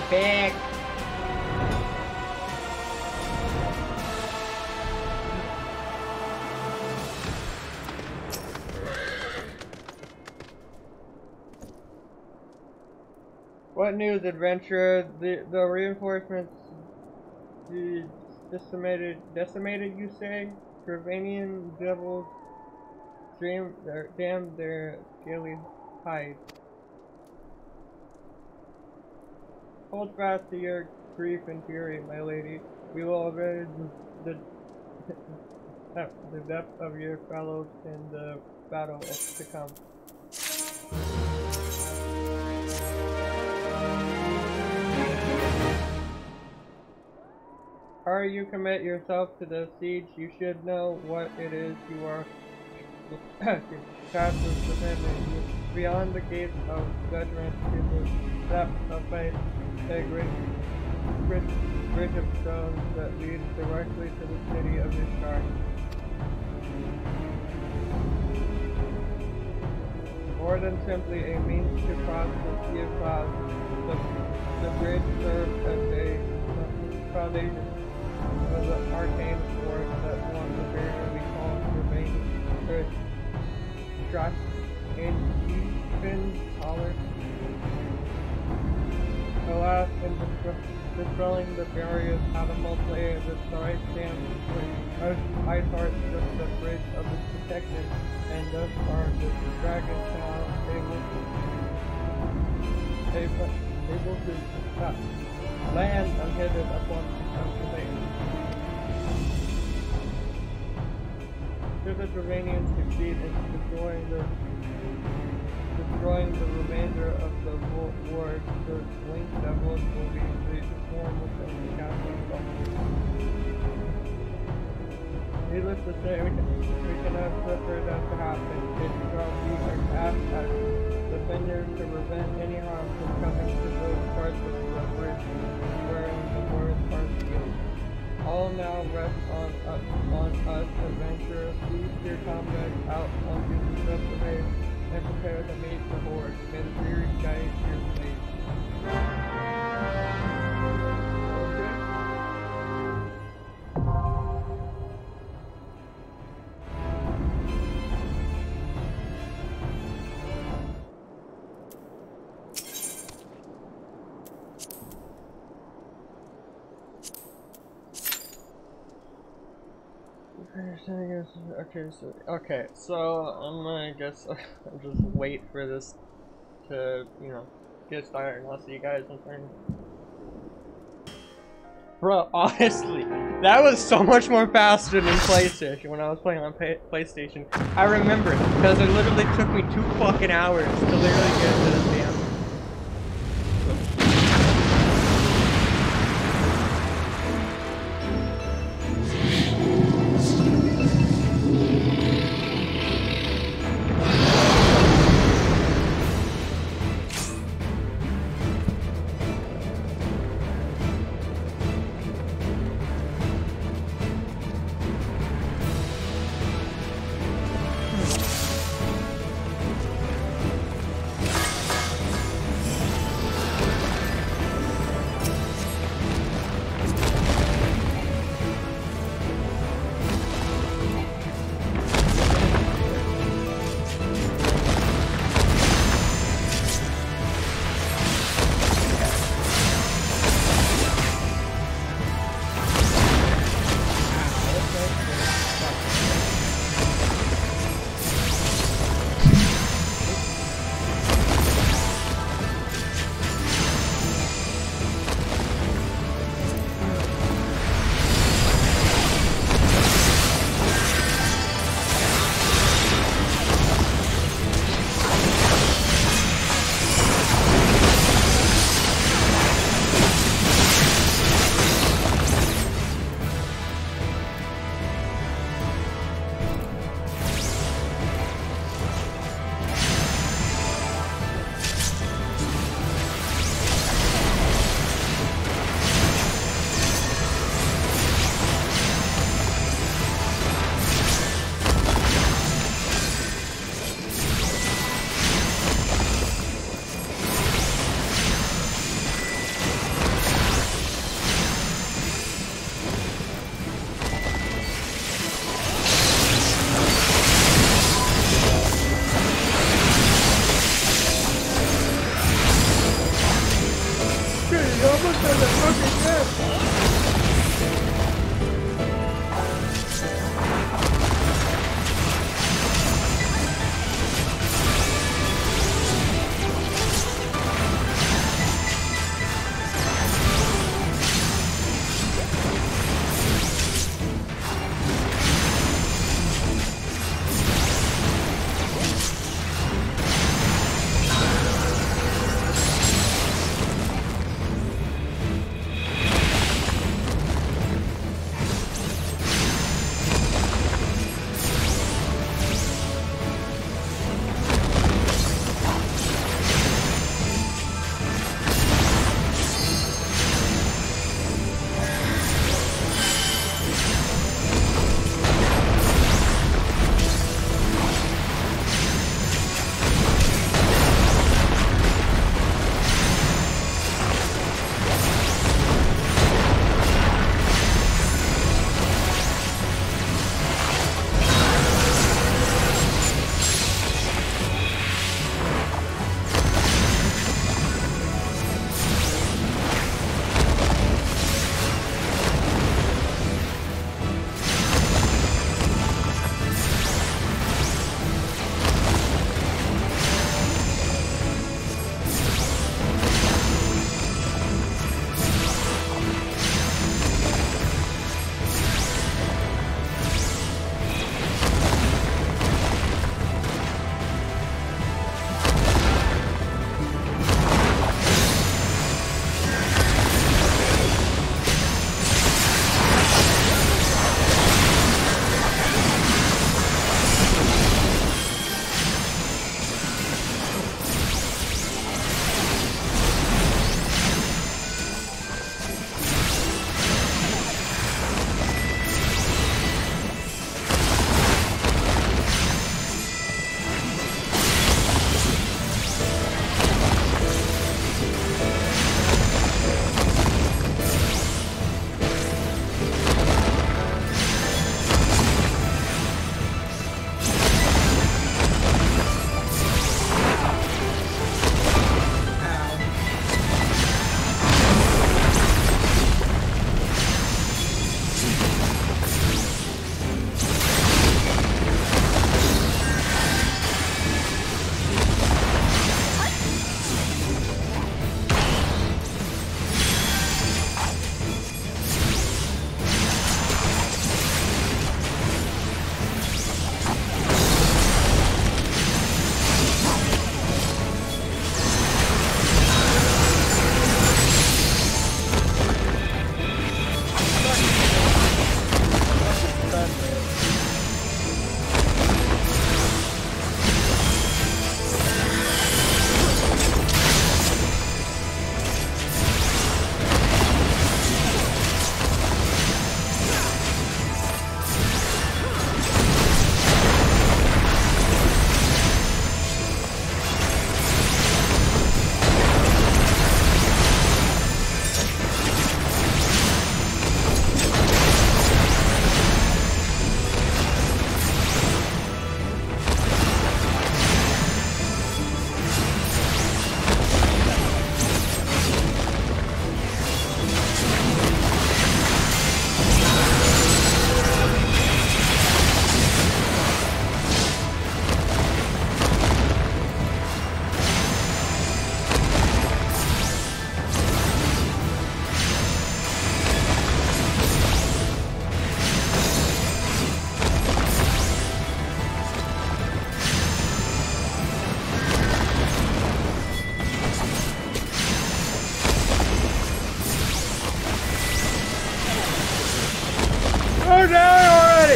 Back. What news, adventurer? The the reinforcements the decimated decimated you say? Dravanian devils dream their damn their daily hide. Hold fast to your grief and fury, my lady. We will avenge the at the depth of your fellows in the battle to come. Are you commit yourself to the siege, you should know what it is you are captives within it. Beyond the gates of judgment to the depth of faith, a great bridge, bridge of stones that leads directly to the city of Iceheart. More than simply a means to cross the sea of clouds, the, the bridge serves as a foundation of the arcane force that once appeared to be called the main bridge. Struck in even taller. Alas, in destroying the barriers, animal players destroyed stands with Iceheart just the bridge of its protection, and thus far the dragon town able to, able, able to stop. Land unheaded upon the Should the Dravanians succeed in destroying the Destroying the remainder of the war, the Link Devils will be reformed within the castle itself. Needless to say, we, can, we cannot suffer that to happen. It shall be our task as defenders to prevent any harm from coming to those parts of the bridge wherein the words are sealed. All now rests on us, on us to venture, lead your comrades out onto the subway and prepare to meet the horde. May the spirit guide your place. Okay, so okay, so I'm gonna guess I'll just wait for this to, you know, get started unless you guys are turning. Bro, honestly, that was so much more faster than PlayStation when I was playing on pay PlayStation. I remember because it literally took me two fucking hours to literally get to this damn.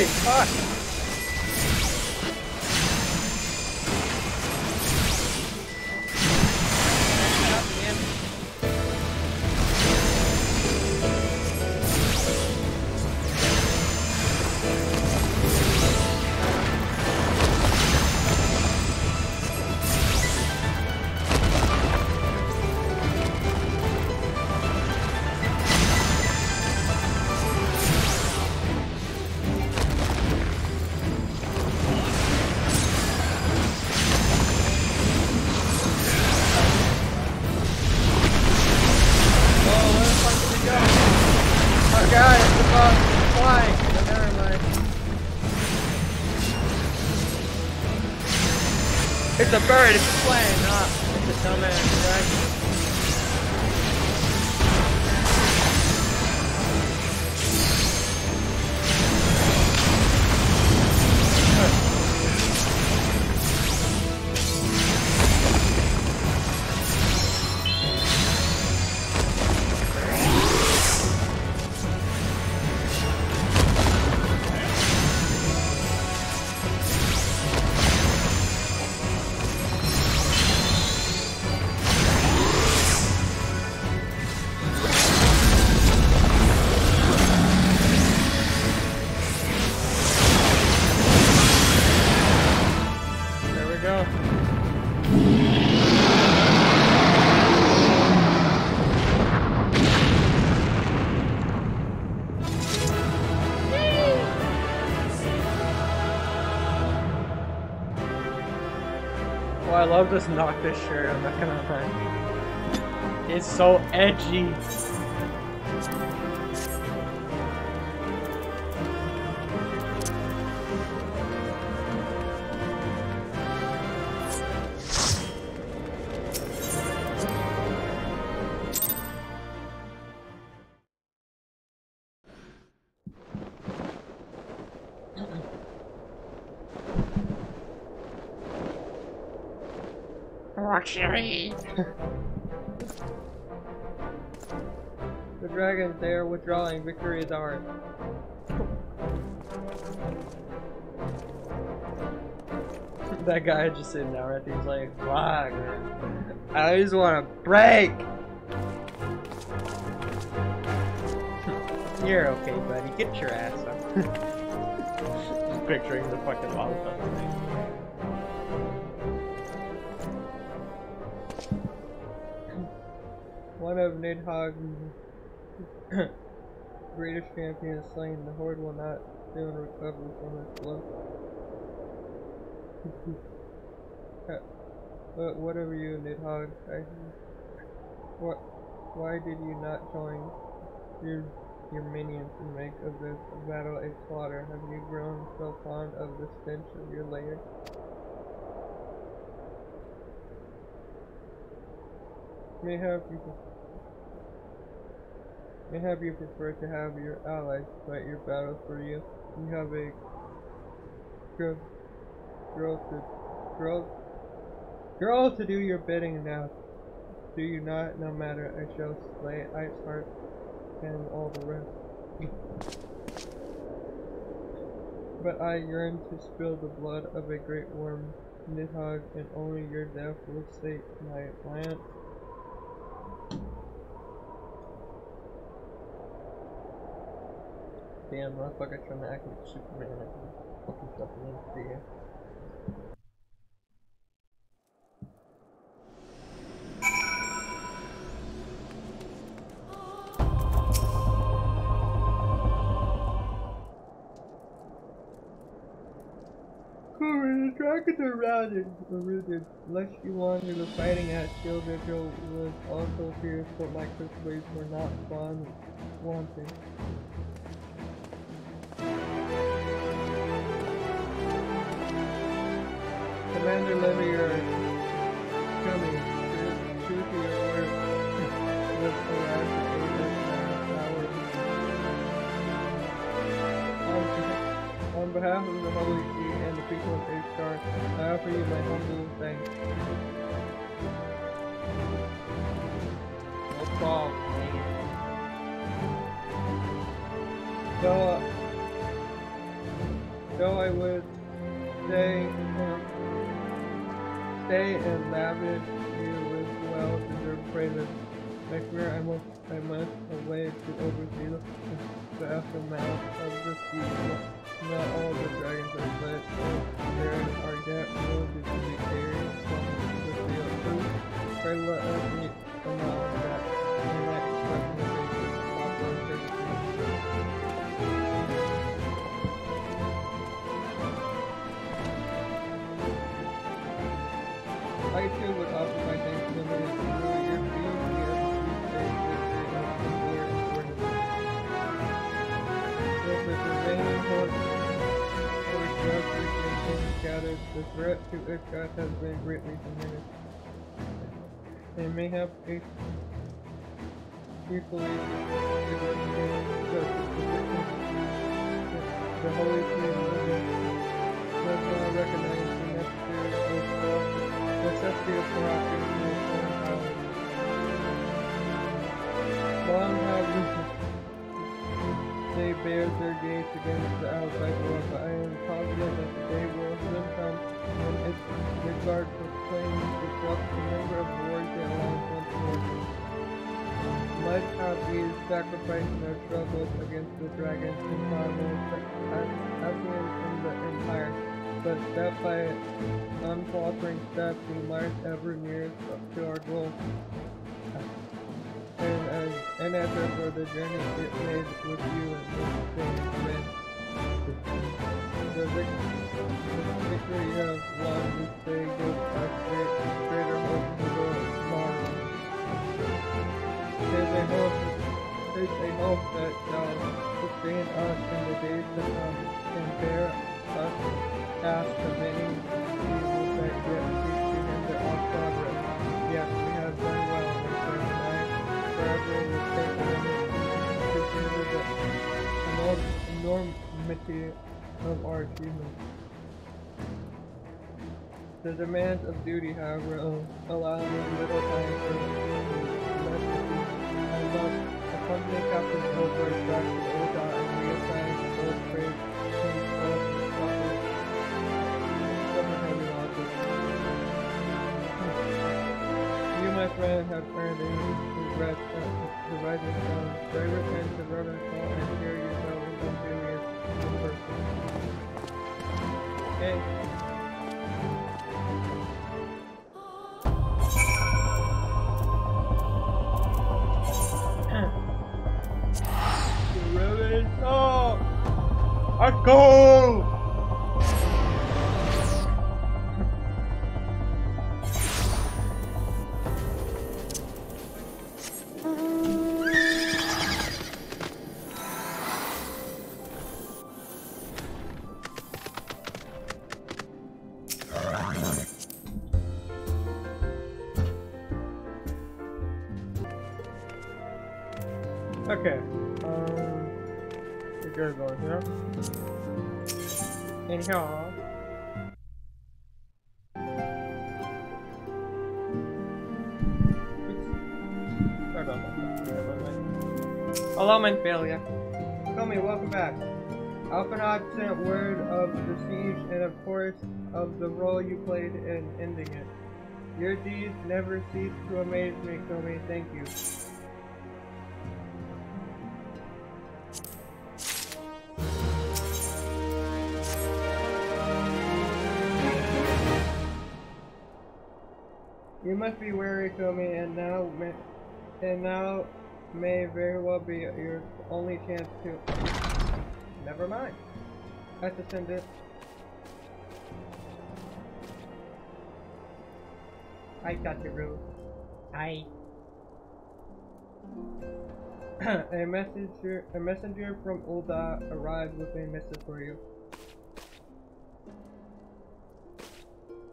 Holy fuck! The bird is flying up. It's a dumbass, right? I'll just knock this shirt, I'm not gonna front. It's so edgy. The dragons, they are withdrawing. Victory is ours. That guy just sitting down right there. He's like, fuck. I just want a break. You're okay, buddy. Get your ass up. Just picturing the fucking lollipop thing. One of Nidhogg's greatest champions slain, the horde will not soon recover from its blow. But whatever you, Nidhogg, I, what, why did you not join your your minions and make of this battle a slaughter? Have you grown so fond of the stench of your lair? Mayhap you. Mayhap you prefer to have your allies fight your battles for you. You have a girl, girl to girl, girl to do your bidding now. Do you not? No matter, I shall slay Iceheart and all the rest. But I yearn to spill the blood of a great worm, Nidhogg, and only your death will save my land. Damn, motherfucker trying to act like Superman. I can fucking stuff in for you. Cool, the dragons are routed, rooted. Unless you wander the fighting at Shield Vigil was also fierce, but my Crystal Braves were not fond of wanting. Commander Levier coming. True to your word. Let's go out to Aiden. On behalf of the Holy See and the people of Iceheart, I offer you my humble thanks. Let's fall. Go up. So I would stay, um, stay and lavish you with well-deserved praises. Next year I must, I must away to overview the aftermath of this season. Not all the dragons are blessed, but there are yet more to be carried from the field. So pray let us meet among that and that question. I too would offer my thanks to the gathered, the threat to Iceheart has been greatly diminished. They may have equally the Holy Spirit does not recognize the necessary of necessity of corruption in the foreign power. Long have they bear their gaze against the outside world, but I am confident that they will sometime, in its regard for claiming to trust the number of wars they allow them to work with. Much have these sacrificed their struggles against the dragons and farmers affluent in the empire, but step by unfaltering steps we march ever nearer to our goal. And as an effort for the journey it made with you and those things meant. The victory you have won this day gives us great, greater hope for the tomorrow. It is a hope, it is a hope that shall sustain us in the days to come and bear us past the many evils that yet seek to hinder our progress. Yes, we have done well. The enormity of our achievements. The demands of duty, however, allow me little time for lessons. I must accompany Captain Ober's back to Ul'dah and reassign both Braves to both proper summer heavy losses. You, my friend, have earned a rest uh, the rising sun. They return to Revenant's Call and hear you know the serious person. Okay. The Revenant's Call! Archon! Failure. Tell me, welcome back. Alphinaud sent word of the siege and, of course, of the role you played in ending it. Your deeds never cease to amaze me, Komi. Thank you. You must be wary, Komi, and now, and now. May very well be your only chance to. Never mind. I have to send it. I got the room. I. a messenger, a messenger from Ul'dah arrived with a message for you.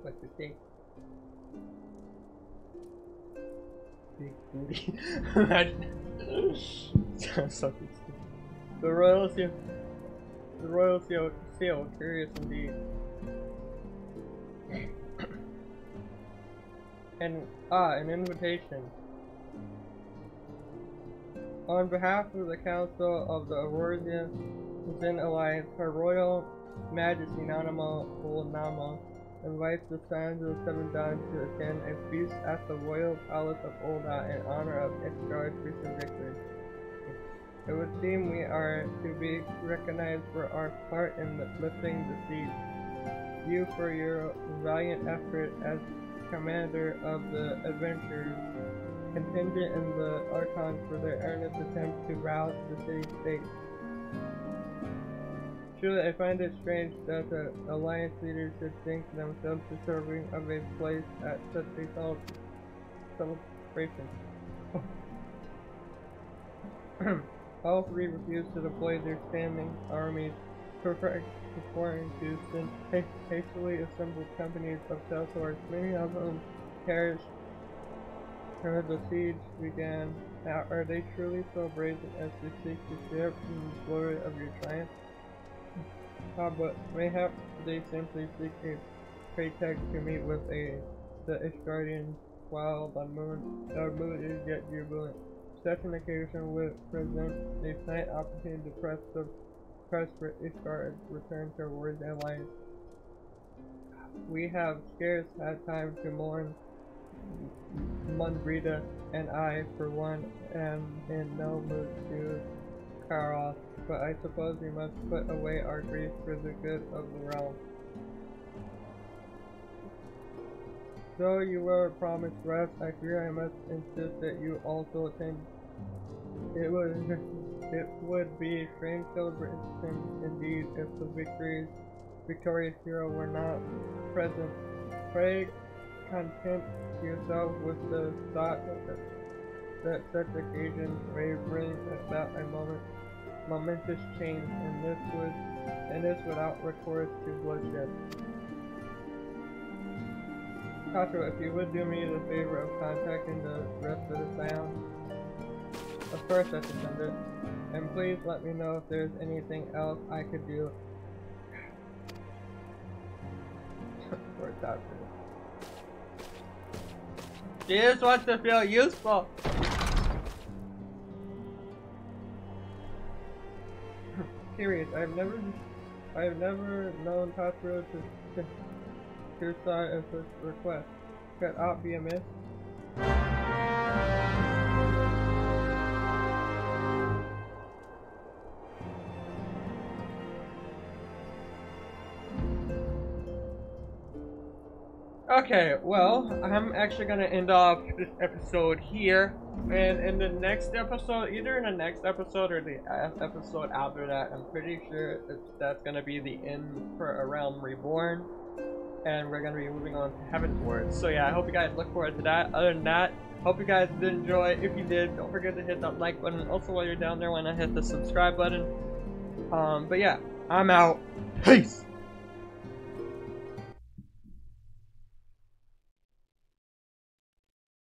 What's the date? Big booty. so the royal seal, the royal seal, seal curious indeed. and ah, an invitation. On behalf of the Council of the Eorzea Alliance, Her Royal Majesty Nanamo Ul Namo invites the Scions of the Seventh Dawn to attend a feast at the royal palace of Ul'dah in honor of Excel's recent victory. It would seem we are to be recognized for our part in lifting the siege. You for your valiant effort as commander of the adventurers, contingent in the Archon for their earnest attempt to rouse the city-state. Truly, I find it strange that the Alliance leaders should think themselves deserving of a place at such a celebration. All three refuse to deploy their standing armies, preferring to send hastily assembled companies of sellswords. Many of them perished as the siege began. Now, are they truly so brave as to seek to share in the glory of your triumph? Ah, but mayhap they simply seek a pretext to meet with a the Ishgardian while the moon, the moon is yet jubilant. Such an occasion would present a slight opportunity to press the press for Ishgard's return to Words and Alliance. We have scarce had time to mourn Moenbryda, and I, for one, am in no mood to car off, but I suppose we must put away our grief for the good of the realm. Though you were promised rest, I fear I must insist that you also attend. It would it would be a strange celebration indeed if the victories, victorious hero were not present. Pray content yourself with the thought that, that such occasions may bring about a moment momentous change, and this would and this without recourse to bloodshed. Kato, if you would do me the favor of contacting the rest of the Scions, of course I should send it, and please let me know if there's anything else I could do. Poor Kato. She just wants to feel useful! Serious, I've never, I've never known Kato to, to your side of this request. Could not be amiss. Okay, well, I'm actually gonna end off this episode here, and in the next episode, either in the next episode or the episode after that, I'm pretty sure it's, that's gonna be the end for A Realm Reborn. And we're going to be moving on to Heavensward. So yeah, I hope you guys look forward to that. Other than that, hope you guys did enjoy. If you did, don't forget to hit that like button. Also, while you're down there, why not hit the subscribe button. Um, but yeah, I'm out. Peace!